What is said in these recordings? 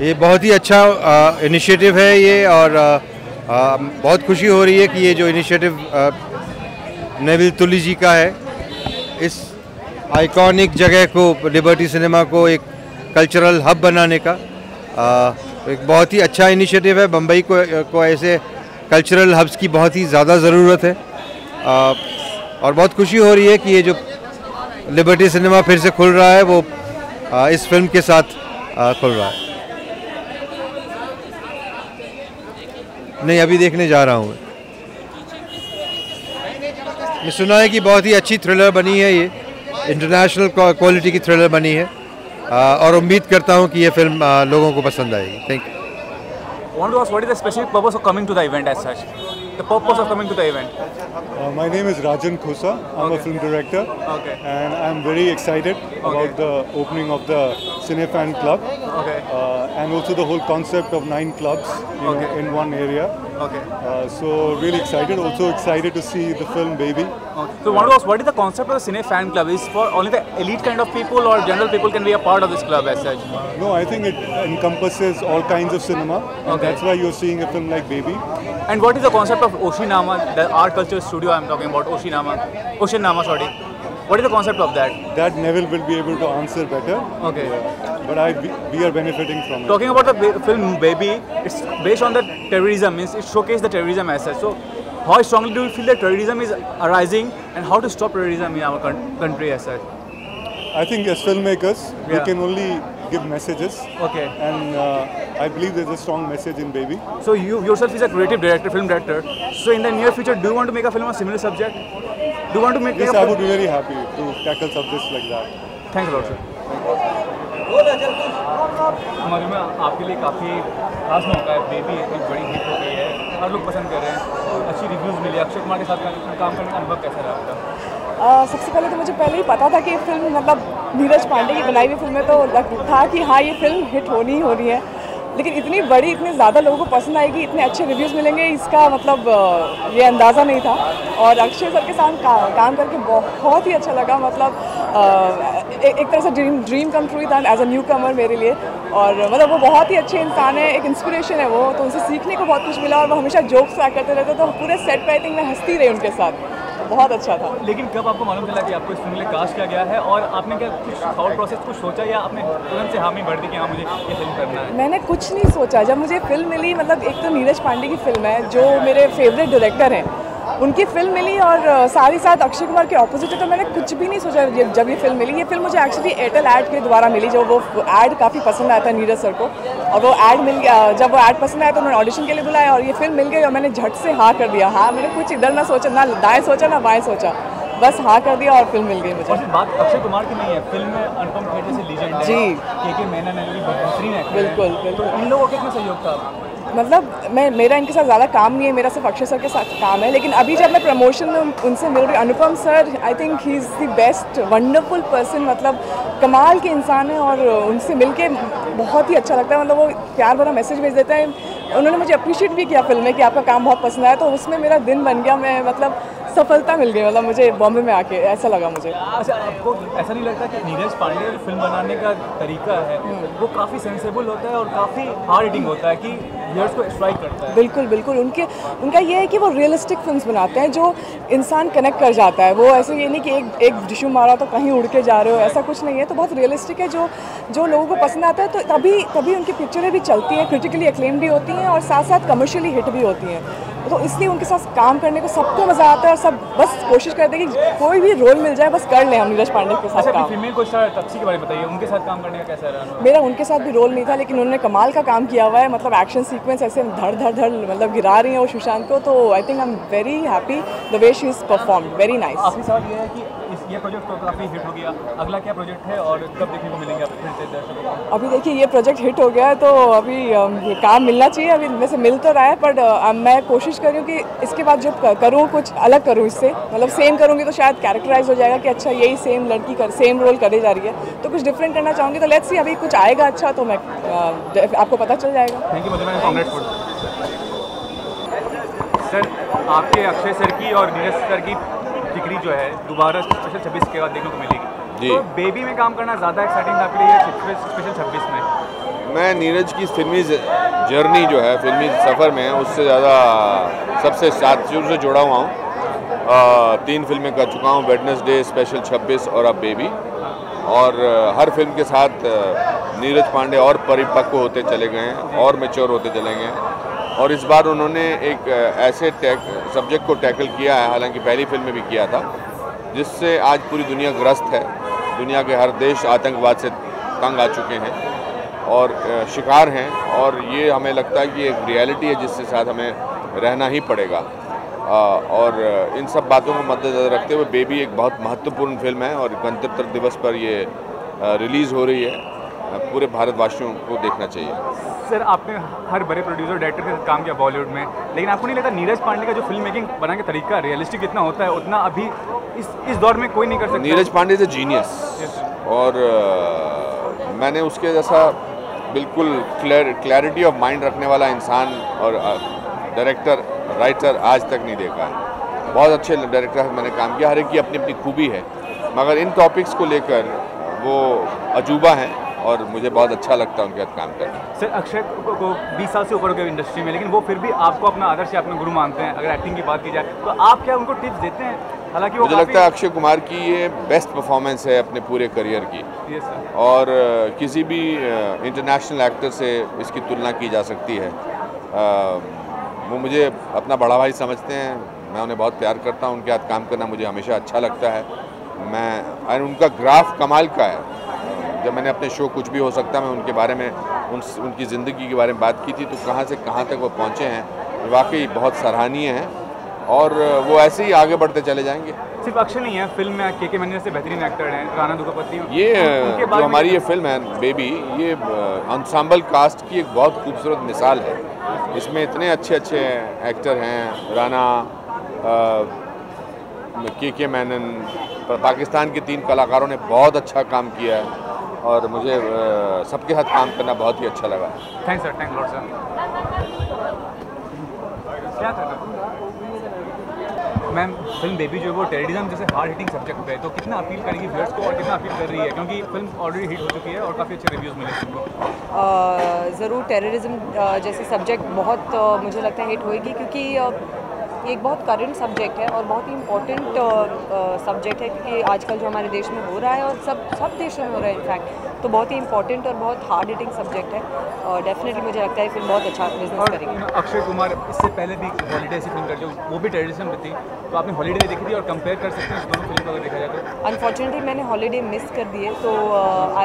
ये बहुत ही अच्छा इनिशिएटिव है ये, और बहुत खुशी हो रही है कि ये जो इनिशिएटिव नेविल तुली जी का है, इस आइकॉनिक जगह को, लिबर्टी सिनेमा को एक कल्चरल हब बनाने का एक बहुत ही अच्छा इनिशिएटिव है। बम्बई को ऐसे कल्चरल हब्स की बहुत ही ज़्यादा ज़रूरत है, और बहुत खुशी हो रही है कि ये जो लिबर्टी सिनेमा फिर से खुल रहा है वो इस फिल्म के साथ खुल रहा है। नहीं, अभी देखने जा रहा हूँ। मैं सुना है कि बहुत ही अच्छी थ्रिलर बनी है, ये इंटरनेशनल क्वालिटी की थ्रिलर बनी है, और उम्मीद करता हूँ कि ये फिल्म लोगों को पसंद आएगी। Thank you. I want to ask, what is the specific purpose of coming to the event as such? The purpose of coming to the event? My name is Rajan Khosa. I'm a film director, and I'm very excited about the opening of the Cinefan Club, and also the whole concept of 9 clubs you know, in one area. So really excited. Also excited to see the film Baby. So I want to ask, what is the concept of the Cinefan Club? Is for only the elite kind of people, or general people can be a part of this club as such? No, I think it encompasses all kinds of cinema. That's why you're seeing a film like Baby. And what is the concept of Oshinama, the art culture studio I'm talking about? Oshinama, sorry. What is the concept of that? That Neville will be able to answer better. But we are benefiting from it. Talking about the film Baby, it's based on the terrorism, means it showcases the terrorism as such. So how strongly do you feel that terrorism is arising, and how to stop terrorism in our country as such? I think as filmmakers, we can only give messages. And I believe there's a strong message in Baby. So you yourself is a creative director, film director. So in the near future, do you want to make a film on a similar subject? Do you want to make? Yes, I would be very happy to tackle subjects like that. Thanks a lot, sir. हमारे में आपके लिए काफ़ी खास मौका है। Baby इतनी बड़ी हिट हो गई है, हर लोग पसंद कर रहे हैं, अच्छी रिव्यूज़ मिले। अक्षय कुमार के साथ काम करने का अनुभव कैसा रहा आपका? सबसे पहले तो मुझे पहले ही पता था कि ये फिल्म, मतलब नीरज पांडे की बनाई हुई फिल्म है, तो था कि हाँ ये फिल्म हिट होनी ही होनी है। लेकिन इतनी बड़ी, इतने ज़्यादा लोगों को पसंद आएगी, इतने अच्छे रिव्यूज़ मिलेंगे, इसका मतलब ये अंदाज़ा नहीं था। और अक्षय सर के साथ काम करके बहुत ही अच्छा लगा। मतलब एक तरह से ड्रीम कम ट्रू था एज अ न्यू कमर मेरे लिए। और मतलब वो बहुत ही अच्छे इंसान है, एक इंस्पिरेशन है वो, तो उनसे सीखने को बहुत कुछ मिला। और वो हमेशा जोक्स क्रैक करते रहते, तो पूरे सेट पर आई थिंक मैं हंसती रही उनके साथ, बहुत अच्छा था। लेकिन कब आपको मालूम चला कि आपको इस फिल्म के लिए कास्ट किया गया है, और आपने क्या कुछ थॉट प्रोसेस कुछ सोचा, या आपने तुरंत से हामी भर दी कि हाँ मुझे ये फिल्म करना है? मैंने कुछ नहीं सोचा। जब मुझे फिल्म मिली, मतलब एक तो नीरज पांडे की फिल्म है जो मेरे फेवरेट डायरेक्टर हैं, उनकी फिल्म मिली, और साथ ही साथ अक्षय कुमार के ऑपोजिट है, तो मैंने कुछ भी नहीं सोचा जब ये फिल्म मिली। ये फिल्म मुझे एक्चुअली एयरटेल ऐड के द्वारा मिली, जो वो ऐड काफ़ी पसंद आया था नीरज सर को, और वो ऐड मिल गया। जब वो ऐड पसंद आया तो उन्होंने ऑडिशन के लिए बुलाया, और ये फिल्म मिल गई, और मैंने झट से हाँ कर दिया। हाँ, मैंने कुछ इधर ना सोचा, ना दाएँ सोचा ना बाएँ सोचा, बस हाँ कर दिया और फिल्म मिल गई मुझे। बात अक्षय कुमार की नहीं है, फिल्म में अनुपम खेर जैसे लीजेंड है, के.के. मेनन की बेहतरीन एक्टर है, बिल्कुल इन लोगों के इसमें सहयोग था। मतलब मेरा इनके साथ ज़्यादा काम नहीं है, मेरा सिर्फ अक्षय सर के साथ काम है। लेकिन अभी जब मैं प्रमोशन में उनसे मिल रही, Anupam sir I think he is the best wonderful person, मतलब कमाल के इंसान है, और उनसे मिलके बहुत ही अच्छा लगता है। मतलब वो प्यार भरा मैसेज भेज देते हैं। उन्होंने मुझे अप्रिशिएट भी किया फिल्म में कि आपका काम बहुत पसंद आया, तो उसमें मेरा दिन बन गया। मैं मतलब सफलता मिल गई, मतलब मुझे बॉम्बे में आके ऐसा लगा मुझे। अच्छा, आपको ऐसा नहीं लगता कि नीरज पांडे का जो फिल्म बनाने का तरीका है वो काफ़ी सेंसेबल होता है और काफ़ी हार्ड हिटिंग होता है कि व्यूअर्स को स्ट्राइक करता है? बिल्कुल बिल्कुल, उनका ये है कि वो रियलिस्टिक फिल्म बनाते हैं जो इंसान कनेक्ट कर जाता है। वो ऐसे ये नहीं कि एक डिशू मारा तो कहीं उड़ के जा रहे हो, ऐसा कुछ नहीं है। तो बहुत रियलिस्टिक है जो लोगों को पसंद आता है, तो तभी उनकी पिक्चरें भी चलती हैं, क्रिटिकली एक्लेम भी होती हैं, और साथ साथ कमर्शियली हिट भी होती हैं। तो इसलिए उनके साथ काम करने को सबको मज़ा आता है, और सब बस कोशिश करते हैं कि कोई भी रोल मिल जाए बस कर लें हम नीरज पांडे के साथ काम। फीमेल को स्टार तपसी के बारे में बताइए, उनके साथ काम करने का कैसा रहा? मेरा उनके साथ भी रोल नहीं था, लेकिन उन्होंने कमाल का काम किया हुआ है। मतलब एक्शन सीक्वेंस ऐसे धड़ धड़ धड़ मतलब गिरा रही हैं वो सुशांत को, तो I think I am very happy the way she is perform, very nice. आखिरी सवाल ये है कि ये प्रोजेक्ट तो काफ़ी हिट हो गया, अगला क्या प्रोजेक्ट है और कब देखने को मिलेंगे आप फिर से दर्शकों को? अभी देखिए, ये प्रोजेक्ट हिट हो गया है तो अभी काम मिलना चाहिए। अभी वैसे मिल तो रहा है, पर मैं कोशिश कर रही हूँ कि इसके बाद जो करूँ कुछ अलग करूँ इससे। मतलब सेम करूँगी तो शायद कैरेक्टराइज हो जाएगा कि अच्छा यही सेम लड़की सेम रोल करे जा रही है, तो कुछ डिफरेंट करना चाहूँगी। तो लेट्स सी, अभी कुछ आएगा अच्छा तो मैं आपको पता चल जाएगा। Thank you sir. आपके अक्षय सर की और नीरज सर की डिग्री जो है दोबारा स्पेशल 26 के बाद देखने को मिलेगी, तो बेबी में काम करना ज़्यादा एक्साइटिंग था आपके लिए स्पेशल 26 में? मैं नीरज की फिल्मी जर्नी जो है, फिल्मी सफ़र में उससे ज़्यादा सबसे साथ से जुड़ा हुआ हूँ। 3 फिल्में कर चुका हूँ, वेडनेसडे, स्पेशल 26 और अब बेबी। और हर फिल्म के साथ नीरज पांडे और परिपक्व होते चले गए हैं और मैच्योर होते चले गए हैं। और इस बार उन्होंने एक ऐसे सब्जेक्ट को टैकल किया है, हालांकि पहली फिल्म में भी किया था, जिससे आज पूरी दुनिया ग्रस्त है। दुनिया के हर देश आतंकवाद से तंग आ चुके हैं और शिकार हैं, और ये हमें लगता है कि एक रियलिटी है जिसके साथ हमें रहना ही पड़ेगा। और इन सब बातों को मद्देनज़र रखते हुए बेबी एक बहुत महत्वपूर्ण फिल्म है और गणतंत्र दिवस पर ये रिलीज़ हो रही है, पूरे भारतवासियों को देखना चाहिए। सर, आपने हर बड़े प्रोड्यूसर डायरेक्टर के साथ काम किया बॉलीवुड में, लेकिन आपको नहीं लगता नीरज पांडे का जो फिल्म मेकिंग बना के तरीका रियलिस्टिक जितना होता है उतना अभी इस दौर में कोई नहीं कर सकता? Neeraj Pandey is a genius, और मैंने उसके जैसा बिल्कुल क्लैरिटी ऑफ माइंड रखने वाला इंसान और डायरेक्टर राइटर आज तक नहीं देखा है। बहुत अच्छे डायरेक्टर से मैंने काम किया, हर एक की अपनी अपनी खूबी है, मगर इन टॉपिक्स को लेकर वो अजूबा हैं और मुझे बहुत अच्छा लगता है उनके साथ काम करना। सर, अक्षय को 20 साल से ऊपर हो गए इंडस्ट्री में, लेकिन वो फिर भी आपको अपना आदर्श या अपना गुरु मानते हैं। अगर एक्टिंग की बात की जाए तो आप क्या उनको टिप्स देते हैं? हालांकि मुझे लगता है अक्षय कुमार की ये बेस्ट परफॉर्मेंस है अपने पूरे करियर की। Yes sir. और किसी भी इंटरनेशनल एक्टर से इसकी तुलना की जा सकती है। वो मुझे अपना बड़ा भाई समझते हैं, मैं उन्हें बहुत प्यार करता हूँ, उनके साथ काम करना मुझे हमेशा अच्छा लगता है। मैं उनका ग्राफ कमाल का है। जब मैंने अपने शो कुछ भी हो सकता मैं उनके बारे में उनकी ज़िंदगी के बारे में बात की थी, तो कहाँ से कहाँ तक वो पहुँचे हैं, वाकई बहुत सराहनीय हैं और वो ऐसे ही आगे बढ़ते चले जाएंगे। सिर्फ अक्षय नहीं है फिल्म में, के.के. मेनन से बेहतरीन एक्टर हैं, राणा दुग्गुपाती। ये जो हमारी ये फिल्म है बेबी, ये अंसाम्बल कास्ट की एक बहुत खूबसूरत मिसाल है। इसमें इतने अच्छे अच्छे एक्टर हैं, राणा, के.के. मेनन, पाकिस्तान के 3 कलाकारों ने बहुत अच्छा काम किया है और मुझे सबके साथ काम करना बहुत ही अच्छा लगा। Thanks sir, thank lot sir. क्या था मैम, फिल्म बेबी जो है वो टेररिज्म जैसे हार्ड हिटिंग सब्जेक्ट पे है, तो कितना अपील करेगी व्यूअर्स को और कितना अपील कर रही है, क्योंकि फिल्म ऑलरेडी हिट हो चुकी है और काफ़ी अच्छे रिव्यूज़ मिले उनको? ज़रूर टेररिज्म जैसे सब्जेक्ट बहुत मुझे लगता है हिट होएगी, क्योंकि एक बहुत करंट सब्जेक्ट है और बहुत ही इम्पोर्टेंट सब्जेक्ट है, क्योंकि आजकल जो हमारे देश में हो रहा है और सब देशों में हो रहा है इनफैक्ट, तो बहुत ही इम्पोर्टेंट और बहुत हार्ड हिटिंग सब्जेक्ट है। और डेफिनेटली मुझे लगता है फिल्म बहुत अच्छा बिजनेस करेगी। अक्षय कुमार इससे पहले भी हॉलीडे से फिल्म करते हो, वो भी टेररिज्म थी, तो आपने हॉलीडे देखी थी और कंपेयर कर सकते हैं दोनों फिल्म को अगर देखा जाए तो? अनफॉर्चुनेटली मैंने हॉलीडे मिस कर दिए, तो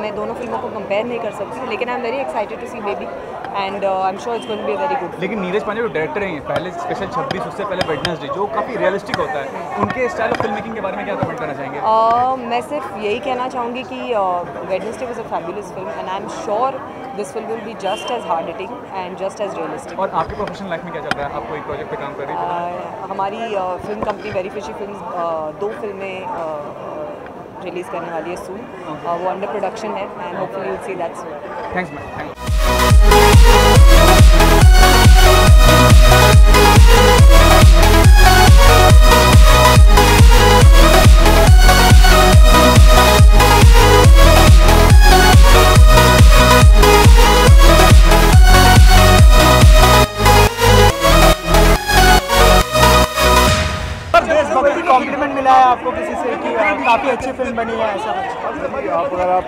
मैं दोनों फिल्मों को कंपेयर नहीं कर सकती, लेकिन I am very excited to see baby and I am sure it's going to be very good. लेकिन नीरज पांडे जो डायरेक्टर हैं, पहले स्पेशल 26 उससे पहले वेडनेसडे जो काफ़ी रियलिस्टिक होता है, उनके स्टाइल ऑफ फिल्म मेकिंग के बारे में क्या कमेंट करना चाहेंगे? मैं सिर्फ यही कहना चाहूँगी कि Wednesday was a fabulous film and I am sure this film will be just as hard hitting and just as realistic. और आपकी प्रोफेशनल लाइफ में क्या चल रहा है? आप कोई प्रोजेक्ट पे काम कर रही हैं? हमारी film company very fishy film 2 फिल्में रिलीज़ करने वाली है सून, वो अंडर प्रोडक्शन है and hopefully will see that soon. Thanks ma'am. Compliment मिला है आपको किसी से कि काफ़ी अच्छी फिल्म बनी है ऐसा? आप अगर आप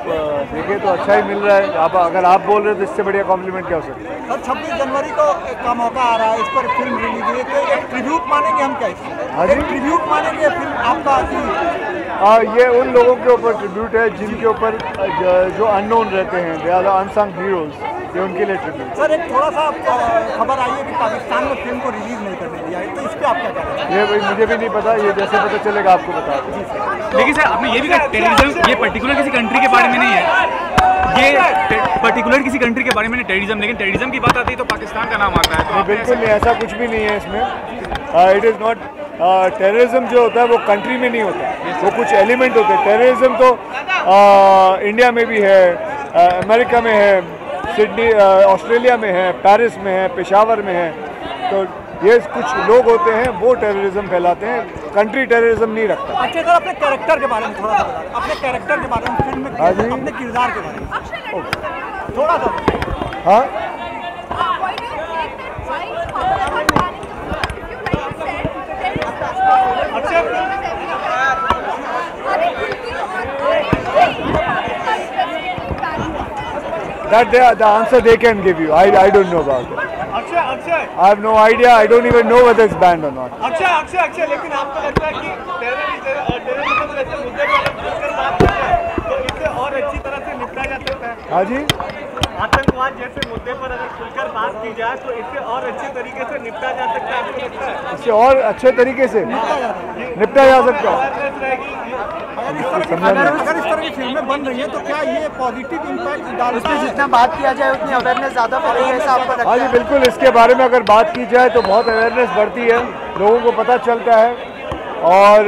देखें तो अच्छा ही मिल रहा है, आप अगर आप बोल रहे हो तो इससे बढ़िया कॉम्प्लीमेंट क्या हो सकता है? और 26 जनवरी को का मौका आ रहा है, इस पर फिल्म रिलीज हुई तो एक ट्रिब्यूट मानेंगे हम कैसे? एक ट्रिब्यूट मानेंगे फिल्म आपका ये उन लोगों के ऊपर ट्रिब्यूट है जिनके ऊपर जो अननोन रहते हैं, दे आर अनसंग हीरोज़, ये उनके लिए ट्रिब्यूट। सर, एक थोड़ा सा खबर आई है कि पाकिस्तान में फिल्म को रिलीज़ नहीं करने दिया है, तो इस पर आप क्या कह रहे हैं? ये भाई मुझे भी नहीं पता, ये जैसे पता चलेगा आपको बता दें। लेकिन सर, आपने ये भी कहा टेररिज्म ये पर्टिकुलर किसी कंट्री के बारे में नहीं है, ये पर्टिकुलर किसी कंट्री के बारे में नहीं टेररिज्म, लेकिन टेररिज्म की बात आती है तो पाकिस्तान का नाम आता है। बिल्कुल नहीं, ऐसा कुछ भी नहीं है इसमें। इट इज़ नॉट टेररिज्म जो होता है वो कंट्री में नहीं होता, वो कुछ एलिमेंट होते हैं। टेररिज्म तो इंडिया में भी है, अमेरिका में है, सिडनी ऑस्ट्रेलिया में है, पेरिस में है, पेशावर में है, तो ये कुछ लोग होते हैं वो टेररिज्म फैलाते हैं, कंट्री टेररिज्म नहीं रखता। अच्छा सर, अपने कैरेक्टर के बारे में थोड़ा सा, अपने कैरेक्टर के बारे में, फिल्म में अपने किरदार के बारे में थोड़ा सा। Huh? Why do you think that white power was banning the film? If you like you said, there is no freedom everywhere. Are they guilty or are they saying that they are the answer they can give you? I don't know about it. I have no idea. I don't even know whether it's banned or not. Akshay, लेकिन आपको लगता है कि terrorism जैसे मुद्दे पर बात करते हैं तो इससे और अच्छी तरह से निपटा जा सकता है? हाँ जी, आतंकवाद जैसे मुद्दे पर अगर खुलकर बात की जाए तो इससे और अच्छे तरीके से निपटा जा सकता है? आपको लगता है इससे और अच्छे तरीके से निपटा जा सकता है? अगर इस तरह की फिल्में बन रही हैं तो क्या ये पॉजिटिव इम्पैक्ट डालता है? जितना बात किया जाए उतनी अवेयरनेस ज़्यादा बढ़ेगी ऐसा आपको लगता है? हाँ जी बिल्कुल, इसके बारे में अगर बात की जाए तो बहुत अवेयरनेस बढ़ती है, लोगों को पता चलता है। और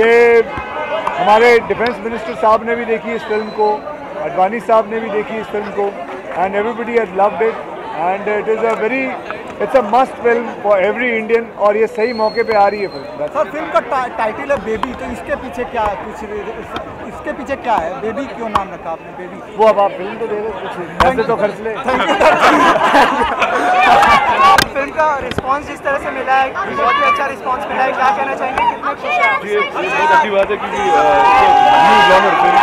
ये हमारे डिफेंस मिनिस्टर साहब ने भी देखी इस फिल्म को, अडवाणी साहब ने भी देखी इस फिल्म को, and everybody has loved it and it is a very it's a must film for every Indian. और ये सही मौके पे आ रही है फिल्म। सर फिल्म का टाइटल है बेबी, तो इसके पीछे क्या है? कुछ इसके पीछे क्या है? बेबी क्यों नाम रखा आपने? बेबी वो अब आप फिल्म तो दे दो, कुछ पैसे तो खर्च ले। फिल्म का रिस्पांस जिस तरह से मिला है बहुत ही अच्छा रिस्पांस मिला है, क्या कहना चाहेंगे? कितना खुश है? जी बहुत अच्छी बात है क्योंकि new genre film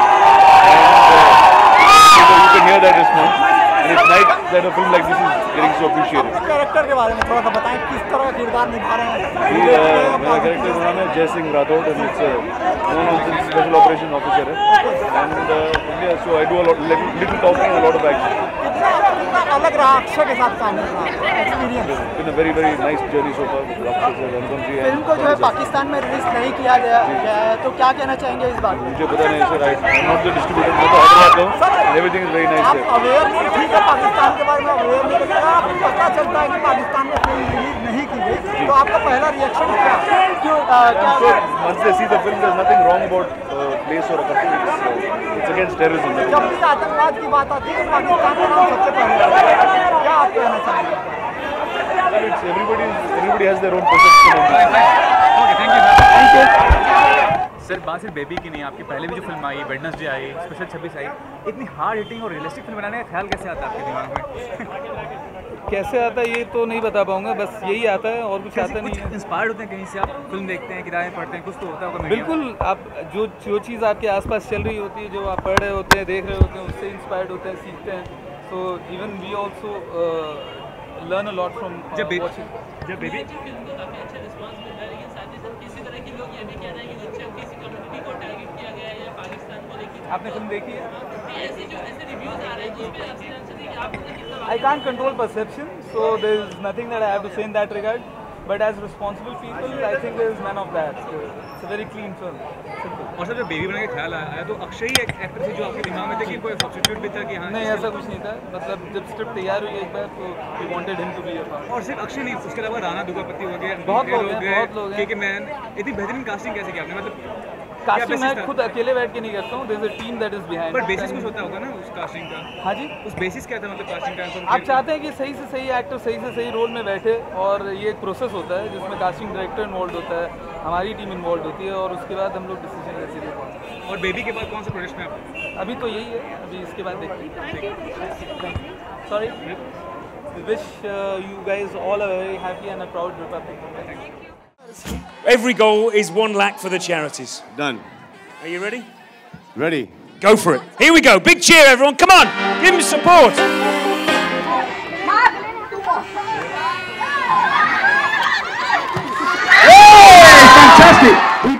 and it's nice that a film like this is getting so appreciated. Character के बारे में थोड़ा सा बताएं, किस तरह का किरदार निभा रहे हैं? ये मेरा कैरेक्टर का नाम है Jaisingh Rathore and it's special operation officer है and so I do a lot little talking a lot of action. कितना अलग रहा अक्षय के साथ काम करना experience? It's a very very nice journey so far. Film को जो है पाकिस्तान में रिलीज नहीं किया गया है तो क्या कहना चाहेंगे इस बात में? मुझे पता नहीं सर, I am not the distributor, मैं तो हैदराबाद का हूं। Everything is very nice. आप अवेयर पाकिस्तान के बारे में अवेयर नहीं करता, आपको पता चलता है कि पाकिस्तान में फिल्म रिलीज नहीं की गई तो आपका पहला रिएक्शन क्या है? जब भी आतंकवाद की बात आती है पाकिस्तान का नाम सबसे पहले आता है, क्या आप कहना चाहेंगे? सर बात सिर्फ बेबी की नहीं, आपकी पहले भी जो फिल्म आई वेडनेसडे आई स्पेशल 26 आई, इतनी हार्ड हिटिंग और रियलिस्टिक फिल्म बनाने का ख्याल कैसे आता है आपके दिमाग में? कैसे आता है ये तो नहीं बता पाऊंगा, बस यही आता है और कुछ आता नहीं है। इंस्पायर्ड होते हैं कहीं से? आप फिल्म देखते हैं, किताबें पढ़ते हैं, कुछ तो होता होगा? बिल्कुल, आप जो चीज़ आपके आसपास चल रही होती है, जो आप पढ़ रहे होते हैं, देख रहे होते हैं, उससे इंस्पायर्ड होते हैं, सीखते हैं। So even we also learn a lot from जब बेबी। आपने फिल्म देखी है? ऐसे रिव्यूज आ रहे हैं जिसमें आपने I can't control perception so there is nothing that I have to say in that regard but as responsible people I think there is none of that. It's a very clean film. और sir जो baby बनने का ख्याल आया तो अक्षय ही एक actor थे जो आपके दिमाग में थे कि कोई सब्स्टिट्यूट भी था कि? हाँ नहीं ऐसा कुछ नहीं था, मतलब जब स्क्रिप्ट तैयार हुई एक बार तो we wanted him to be a part. और सिर्फ अक्षय नहीं, उसके अलावा राणा दुग्गुबाती हो गए, बहुत लोग हैं। के मैन इतनी बेहतरीन कास्टिंग कैसे की आपने? मतलब कास्टिंग मैं खुद अकेले बैठ के नहीं करता हूँ, there is a team that is behind. But basis कुछ होता होगा ना उस कास्टिंग का? हाँ जी उस बेसिस क्या था? मतलब कास्टिंग का आप चाहते हैं कि सही से सही एक्टर सही से सही रोल में बैठे और ये एक प्रोसेस होता है जिसमें कास्टिंग डायरेक्टर इन्वॉल्व होता है, हमारी टीम इन्वॉल्व होती है और उसके बाद हम लोग डिसीजन कैसे लेते हैं। और बेबी के बाद कौन सा प्रोजेक्ट में आप? अभी तो यही है, अभी इसके बाद देखते हैं। Sorry, wish you guys all a very happy and a proud republic. Every goal is 1 lakh for the charities. Done. Are you ready? Ready. Go for it. Here we go. Big cheer, everyone. Come on. Give them support.